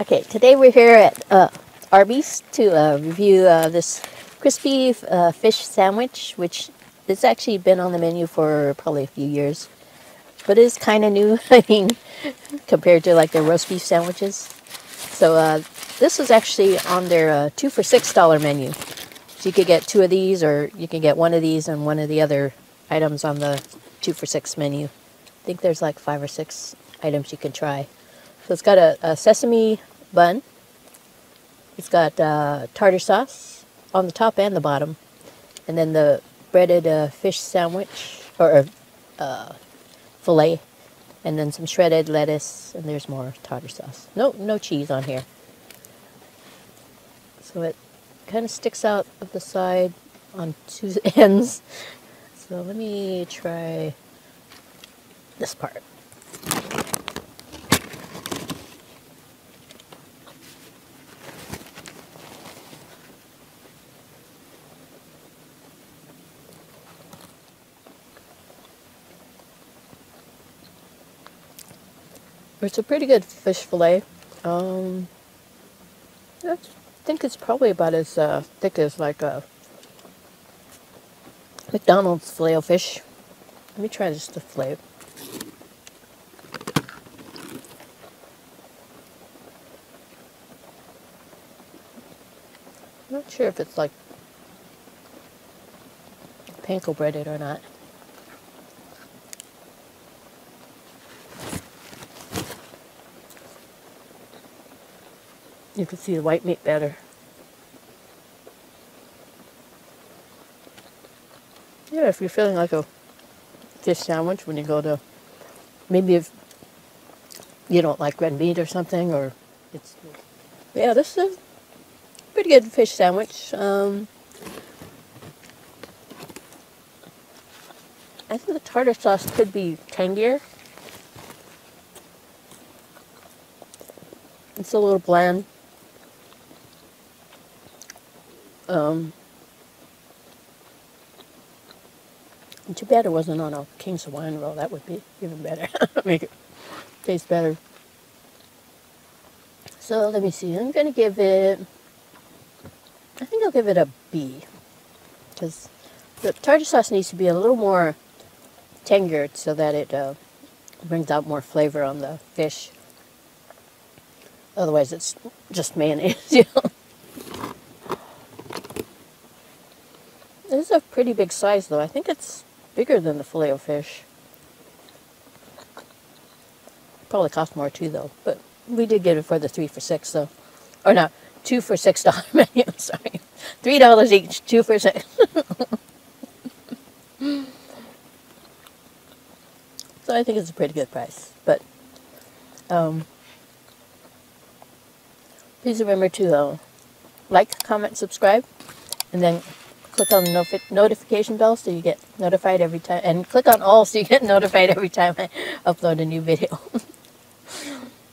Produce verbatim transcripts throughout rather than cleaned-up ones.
Okay, today we're here at uh, Arby's to uh, review uh, this crispy uh, fish sandwich, which it's actually been on the menu for probably a few years, but it's kind of new. I mean, compared to like their roast beef sandwiches. So uh, this is actually on their uh, two for six dollar menu. So you could get two of these, or you can get one of these and one of the other items on the two for six menu. I think there's like five or six items you can try. So it's got a, a sesame bun, it's got uh, tartar sauce on the top and the bottom, and then the breaded uh, fish sandwich, or uh, fillet, and then some shredded lettuce, and there's more tartar sauce. No, no cheese on here. So it kind of sticks out of the side on two ends. So let me try this part. It's a pretty good fish fillet. Um, I think it's probably about as uh, thick as like a McDonald's fillet of fish. Let me try just the fillet. I'm not sure if it's like panko breaded or not. You can see the white meat better. Yeah, if you're feeling like a fish sandwich when you go to, maybe if you don't like red meat or something, or it's, yeah, this is a pretty good fish sandwich. Um, I think the tartar sauce could be tangier. It's a little bland. Um, too bad it wasn't on a King's Hawaiian roll. That would be even better. Make it taste better. So let me see. I'm going to give it, I think I'll give it a B. Because the tartar sauce needs to be a little more tangier so that it uh, brings out more flavor on the fish. Otherwise, it's just mayonnaise, you know. This is a pretty big size, though. I think it's bigger than the filet of fish. Probably cost more, too, though. But we did get it for the three for six, so. Or no, two for six dollar menu, I'm sorry. Three dollars each, two for six. So I think it's a pretty good price. But, um, please remember to uh, like, comment, subscribe, and then click on the notif notification bell so you get notified every time, and click on all so you get notified every time I upload a new video.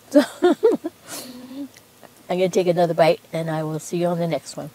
So I'm going to take another bite, and I will see you on the next one.